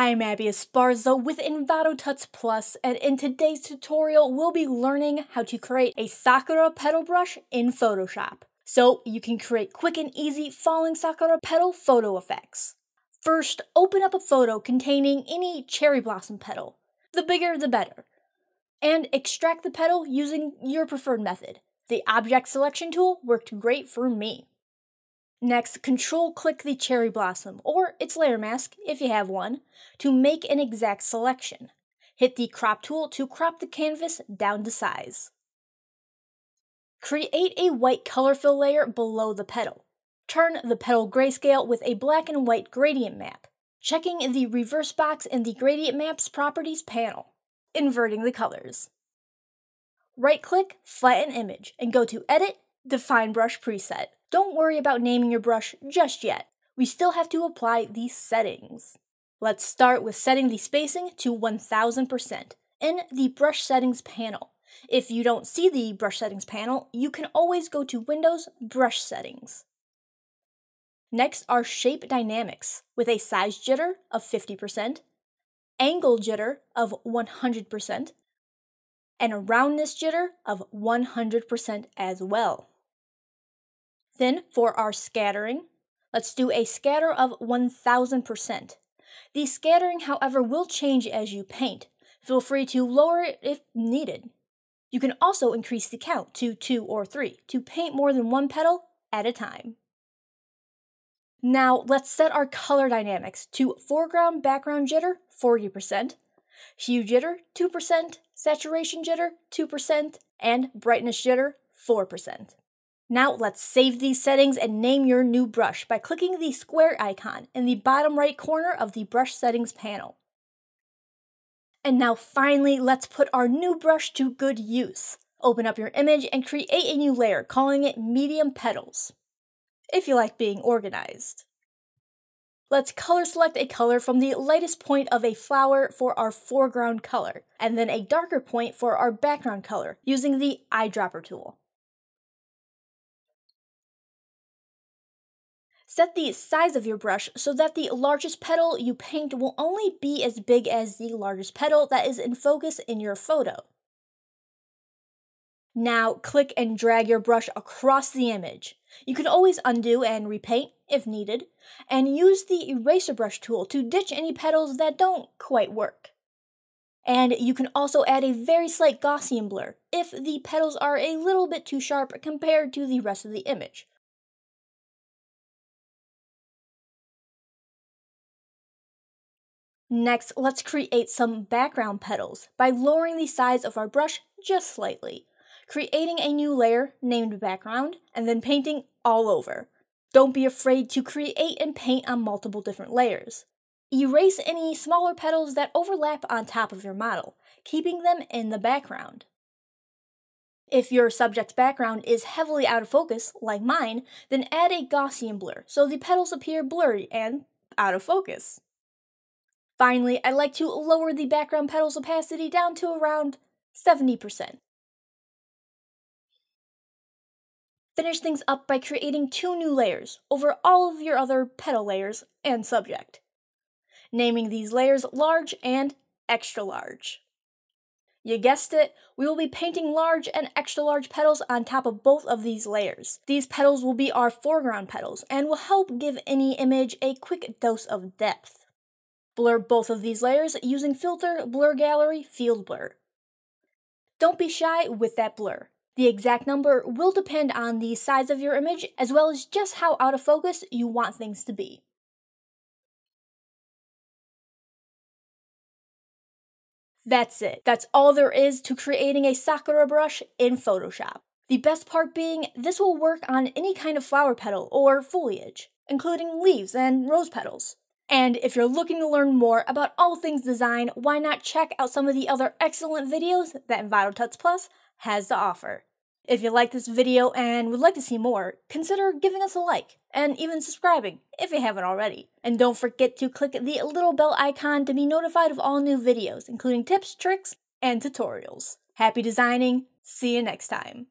I'm Abby Esparza with Envato Tuts+, and in today's tutorial we'll be learning how to create a Sakura petal brush in Photoshop, so you can create quick and easy falling Sakura petal photo effects. First, open up a photo containing any cherry blossom petal, the bigger the better, and extract the petal using your preferred method. The object selection tool worked great for me. Next, Control-click the cherry blossom, or its layer mask if you have one, to make an exact selection. Hit the Crop tool to crop the canvas down to size. Create a white color fill layer below the petal. Turn the petal grayscale with a black and white gradient map, checking the reverse box in the Gradient Maps Properties panel, inverting the colors. Right-click, flatten image, and go to Edit, Define Brush Preset. Don't worry about naming your brush just yet. We still have to apply these settings. Let's start with setting the spacing to 1000% in the Brush Settings panel. If you don't see the Brush Settings panel, you can always go to Windows, Brush Settings. Next are Shape Dynamics with a Size Jitter of 50%, Angle Jitter of 100%, and a Roundness Jitter of 100% as well. Then for our scattering, let's do a scatter of 1000%. The scattering, however, will change as you paint. Feel free to lower it if needed. You can also increase the count to 2 or 3 to paint more than one petal at a time. Now let's set our color dynamics to foreground background jitter 40%, hue jitter 2%, saturation jitter 2%, and brightness jitter 4%. Now let's save these settings and name your new brush by clicking the square icon in the bottom right corner of the Brush Settings panel. And now finally, let's put our new brush to good use. Open up your image and create a new layer, calling it Medium Petals, if you like being organized. Let's color select a color from the lightest point of a flower for our foreground color, and then a darker point for our background color using the eyedropper tool. Set the size of your brush so that the largest petal you paint will only be as big as the largest petal that is in focus in your photo. Now click and drag your brush across the image. You can always undo and repaint if needed, and use the eraser brush tool to ditch any petals that don't quite work. And you can also add a very slight Gaussian blur if the petals are a little bit too sharp compared to the rest of the image. Next, let's create some background petals by lowering the size of our brush just slightly, creating a new layer named Background, and then painting all over. Don't be afraid to create and paint on multiple different layers. Erase any smaller petals that overlap on top of your model, keeping them in the background. If your subject's background is heavily out of focus, like mine, then add a Gaussian blur so the petals appear blurry and out of focus. Finally, I like to lower the background petal's opacity down to around 70%. Finish things up by creating 2 new layers over all of your other petal layers and subject, naming these layers Large and Extra Large. You guessed it, we will be painting large and extra large petals on top of both of these layers. These petals will be our foreground petals and will help give any image a quick dose of depth. Blur both of these layers using Filter, Blur Gallery, Field Blur. Don't be shy with that blur. The exact number will depend on the size of your image as well as just how out of focus you want things to be. That's it. That's all there is to creating a Sakura brush in Photoshop. The best part being, this will work on any kind of flower petal or foliage, including leaves and rose petals. And if you're looking to learn more about all things design, why not check out some of the other excellent videos that Envato Tuts+ has to offer. If you like this video and would like to see more, consider giving us a like and even subscribing if you haven't already. And don't forget to click the little bell icon to be notified of all new videos, including tips, tricks, and tutorials. Happy designing! See you next time!